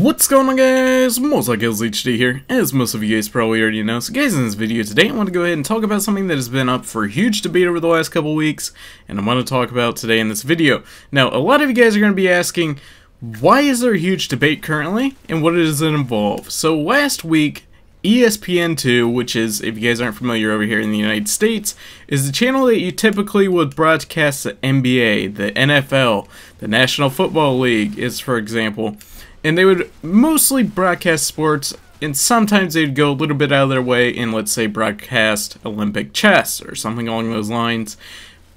What's going on, guys? MultiKillsHD here, as most of you guys probably already know. So guys, in this video today I want to go ahead and talk about something that has been up for huge debate over the last couple weeks, and I want to talk about today in this video. Now, a lot of you guys are going to be asking, why is there a huge debate currently, and what does it involve? So last week, ESPN2, which is, if you guys aren't familiar over here in the United States, is the channel that you typically would broadcast the NBA, the NFL, the National Football League, is for example. And they would mostly broadcast sports, and sometimes they'd go a little bit out of their way and, let's say, broadcast Olympic chess or something along those lines.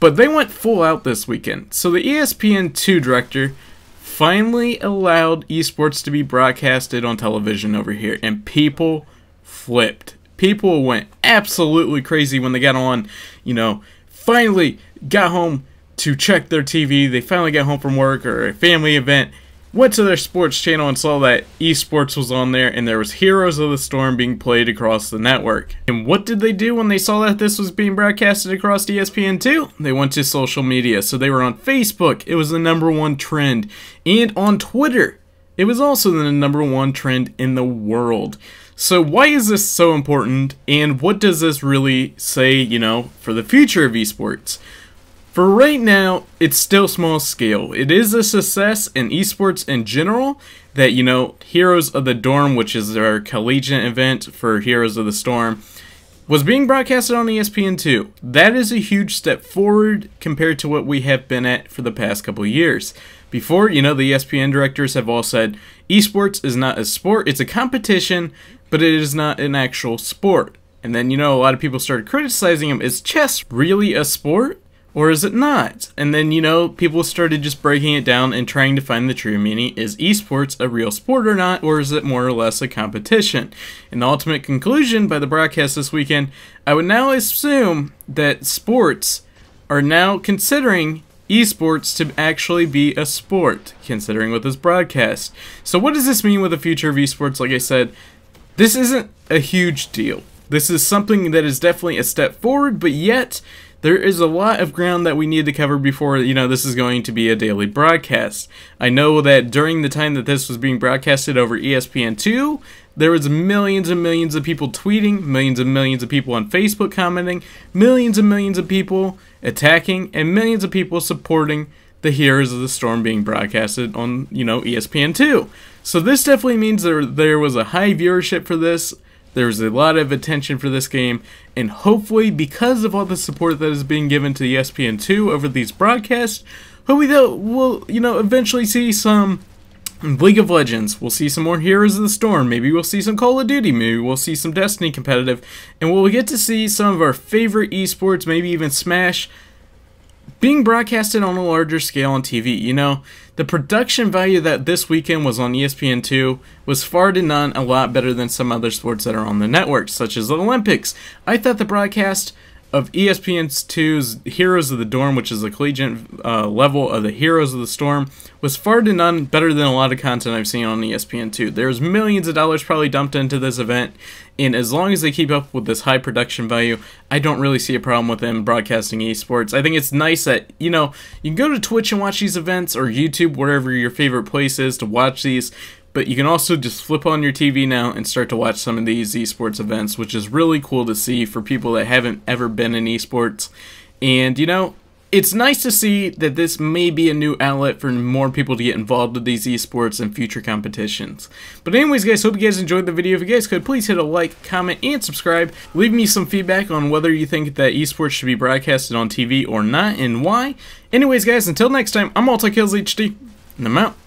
But they went full out this weekend. So the ESPN2 director finally allowed esports to be broadcasted on television over here, and people flipped. People went absolutely crazy when they got on, you know, finally got home to check their TV. They finally got home from work or a family event, went to their sports channel and saw that eSports was on there, and there was Heroes of the Storm being played across the network. And what did they do when they saw that this was being broadcasted across ESPN2? They went to social media. So they were on Facebook. It was the #1 trend. And on Twitter, it was also the #1 trend in the world. So why is this so important, and what does this really say, you know, for the future of eSports? For right now, it's still small scale. It is a success in esports in general that, you know, Heroes of the Dorm, which is their collegiate event for Heroes of the Storm, was being broadcasted on ESPN2. That is a huge step forward compared to what we have been at for the past couple of years. Before, you know, the ESPN directors have all said, esports is not a sport, it's a competition, but it is not an actual sport. And then, you know, a lot of people started criticizing them. Is chess really a sport? Or is it not? And then, you know, people started just breaking it down and trying to find the true meaning. Is esports a real sport or not? Or is it more or less a competition? And the ultimate conclusion by the broadcast this weekend, I would now assume that sports are now considering esports to actually be a sport, considering with this broadcast. So what does this mean with the future of esports? Like I said, this isn't a huge deal. This is something that is definitely a step forward, but yet there is a lot of ground that we need to cover before, you know, this is going to be a daily broadcast. I know that during the time that this was being broadcasted over ESPN2, there was millions and millions of people tweeting, millions and millions of people on Facebook commenting, millions and millions of people attacking, and millions of people supporting the Heroes of the Storm being broadcasted on, you know, ESPN2. So this definitely means there was a high viewership for this. There was a lot of attention for this game, and hopefully, because of all the support that is being given to ESPN2 over these broadcasts, hopefully that we'll, you know, eventually see some League of Legends, we'll see some more Heroes of the Storm, maybe we'll see some Call of Duty, maybe we'll see some Destiny competitive, and we'll get to see some of our favorite esports, maybe even Smash, being broadcasted on a larger scale on TV. You know, the production value that this weekend was on ESPN2 was far to none, a lot better than some other sports that are on the network, such as the Olympics. I thought the broadcast of ESPN2's Heroes of the Dorm, which is the collegiate level of the Heroes of the Storm, was far to none better than a lot of content I've seen on ESPN2. There's millions of dollars probably dumped into this event, and as long as they keep up with this high production value, I don't really see a problem with them broadcasting esports. I think it's nice that, you know, you can go to Twitch and watch these events, or YouTube, wherever your favorite place is to watch these, but you can also just flip on your TV now and start to watch some of these esports events, which is really cool to see for people that haven't ever been in esports. And, you know, it's nice to see that this may be a new outlet for more people to get involved with these esports and future competitions. But anyways, guys, hope you guys enjoyed the video. If you guys could, please hit a like, comment, and subscribe. Leave me some feedback on whether you think that esports should be broadcasted on TV or not, and why. Anyways, guys, until next time, I'm MultiKillsHD, and I'm out.